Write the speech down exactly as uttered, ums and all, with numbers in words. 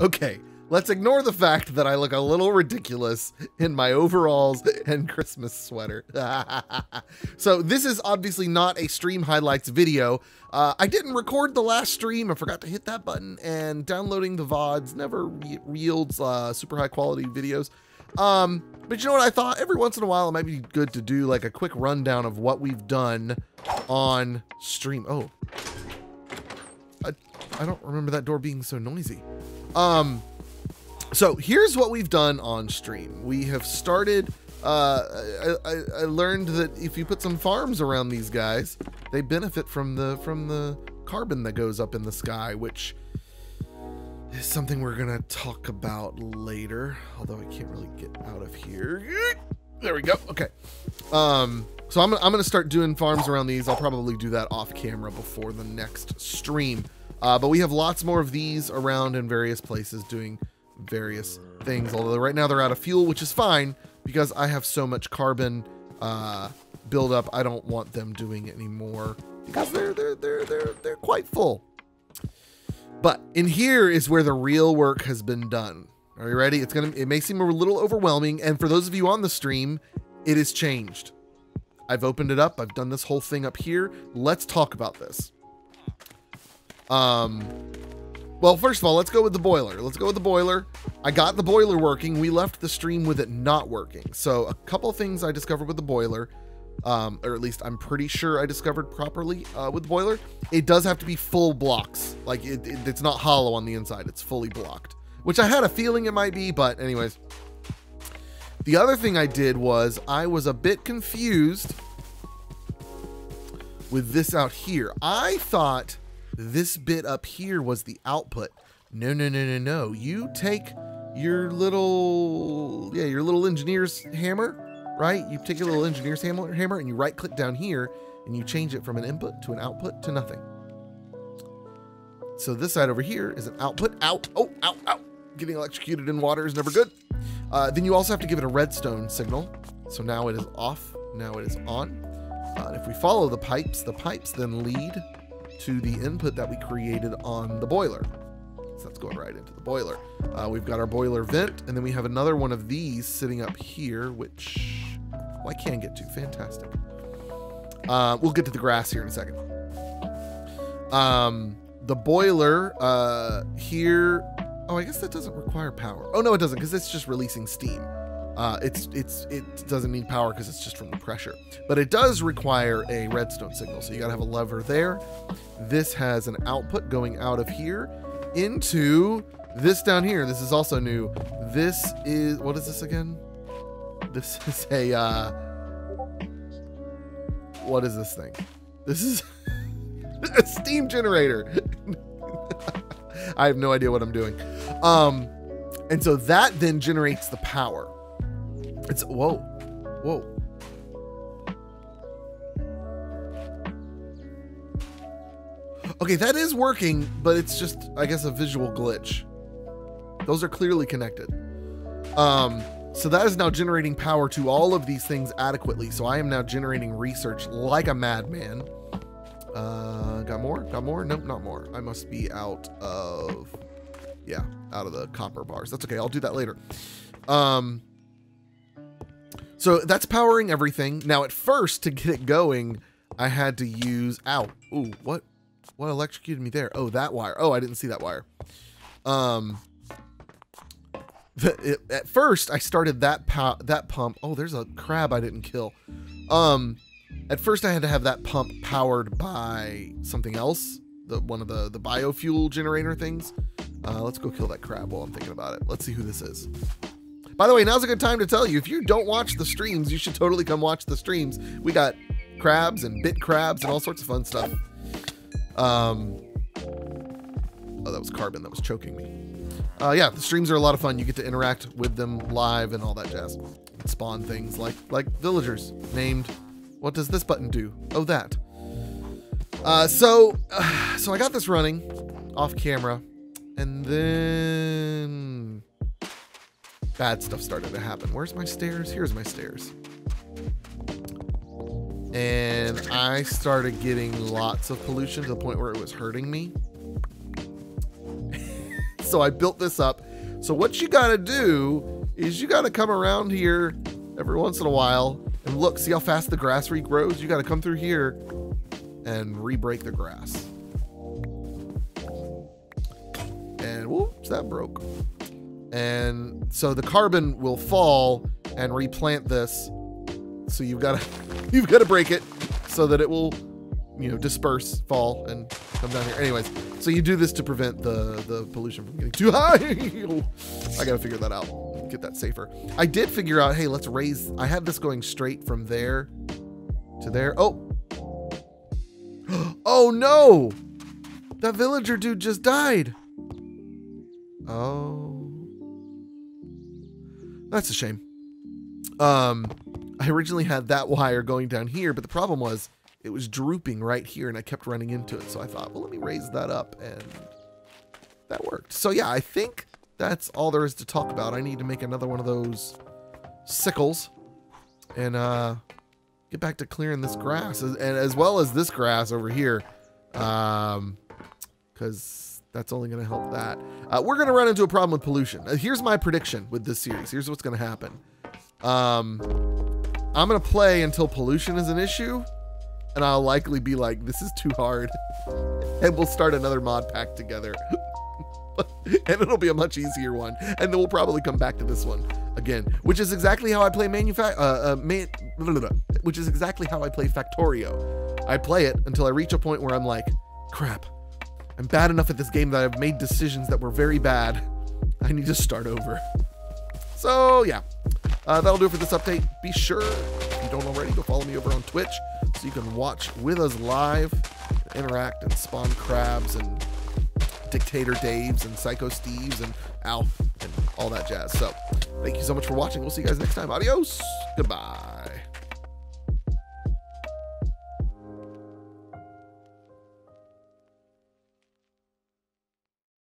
Okay, let's ignore the fact that I look a little ridiculous in my overalls and Christmas sweater. So this is obviously not a stream highlights video. Uh, I didn't record the last stream. I forgot to hit that button, and downloading the V O Ds never re yields uh, super high quality videos. Um, but you know what I thought? Every once in a while, it might be good to do like a quick rundown of what we've done on stream. Oh, I, I don't remember that door being so noisy. Um, so here's what we've done on stream. We have started, uh, I, I, I learned that if you put some farms around these guys, they benefit from the, from the carbon that goes up in the sky, which is something we're gonna talk about later, although I can't really get out of here. There we go. Okay. Um, so I'm, I'm gonna start doing farms around these. I'll probably do that off camera before the next stream. Uh, but we have lots more of these around in various places doing various things, although right now they're out of fuel, which is fine because I have so much carbon uh, buildup. I don't want them doing it anymore because they're, they're, they're, they're, they're quite full. But in here is where the real work has been done. Are you ready? It's gonna, it may seem a little overwhelming, and for those of you on the stream, it is changed. I've opened it up. I've done this whole thing up here. Let's talk about this. Um, well, first of all, let's go with the boiler. Let's go with the boiler. I got the boiler working. We left the stream with it not working. So a couple things I discovered with the boiler, um, or at least I'm pretty sure I discovered properly uh, with the boiler. It does have to be full blocks. Like it, it, it's not hollow on the inside. It's fully blocked, which I had a feeling it might be, but anyways. The other thing I did was I was a bit confused with this out here. I thought this bit up here was the output. No, no, no, no, no. You take your little, yeah, your little engineer's hammer, right? You take your little engineer's hammer, hammer and you right click down here and you change it from an input to an output to nothing. So this side over here is an output. Out, oh, out, out. Getting electrocuted in water is never good. Uh, then you also have to give it a redstone signal. So now it is off, now it is on. Uh, and if we follow the pipes, the pipes then lead to the input that we created on the boiler. So that's going right into the boiler. Uh, we've got our boiler vent, and then we have another one of these sitting up here, which oh, I can get to, fantastic. Uh, we'll get to the grass here in a second. Um, the boiler uh, here, oh, I guess that doesn't require power. Oh no, it doesn't, because it's just releasing steam. Uh, it's it's it doesn't need power because it's just from the pressure, but it does require a redstone signal. So you gotta have a lever there. This has an output going out of here into this down here. This is also new. This is, what is this again? This is a, uh, what is this thing? This is a steam generator. I have no idea what I'm doing. Um, and so that then generates the power. It's, whoa, whoa. Okay, that is working, but it's just, I guess, a visual glitch. Those are clearly connected. Um, so that is now generating power to all of these things adequately. So I am now generating research like a madman. Uh, got more, got more? Nope, not more. I must be out of, yeah, out of the copper bars. That's okay, I'll do that later. Um, So that's powering everything. Now at first, to get it going, I had to use, ow, ooh, what, what electrocuted me there? Oh, that wire. Oh, I didn't see that wire. Um, the, it, at first I started that pow, that pump. Oh, there's a crab I didn't kill. Um, at first I had to have that pump powered by something else, the one of the, the biofuel generator things. Uh, let's go kill that crab while I'm thinking about it. Let's see who this is. By the way, now's a good time to tell you, if you don't watch the streams, you should totally come watch the streams. We got crabs and bit crabs and all sorts of fun stuff. Um, oh, that was carbon. That was choking me. Uh, yeah, the streams are a lot of fun. You get to interact with them live and all that jazz. And spawn things like, like villagers named, what does this button do? Oh, that. Uh, so, uh, so I got this running off camera, and then bad stuff started to happen. Where's my stairs? Here's my stairs. And I started getting lots of pollution to the point where it was hurting me. so I built this up. So what you gotta do is you gotta come around here every once in a while and look, see how fast the grass regrows? You gotta come through here and re-break the grass. And whoops, that broke. And so the carbon will fall and replant this. So you've gotta, you've gotta break it so that it will, you know, disperse, fall, and come down here. Anyways, so you do this to prevent the, the pollution from getting too high. I gotta figure that out, get that safer. I did figure out, hey, let's raise, I had this going straight from there to there. Oh, oh no, that villager dude just died. Oh, that's a shame. Um, I originally had that wire going down here, but the problem was it was drooping right here and I kept running into it. So I thought, well, let me raise that up, and that worked. So yeah, I think that's all there is to talk about. I need to make another one of those sickles and uh, get back to clearing this grass, and as well as this grass over here, um, because that's only going to help that. Uh, we're going to run into a problem with pollution. Uh, here's my prediction with this series. Here's what's going to happen. Um, I'm going to play until pollution is an issue, and I'll likely be like, this is too hard, and we'll start another mod pack together. And it'll be a much easier one, and then we'll probably come back to this one again, which is exactly how I play manufa- uh, uh, man- blah, blah, blah, which is exactly how I play Factorio. I play it until I reach a point where I'm like, crap, I'm bad enough at this game that I've made decisions that were very bad. I need to start over. So yeah, uh, that'll do it for this update. Be sure, if you don't already, go follow me over on Twitch so you can watch with us live, interact, and spawn crabs and Dictator Daves and Psycho Steves and Alf and all that jazz. So thank you so much for watching. We'll see you guys next time. Adios. Goodbye.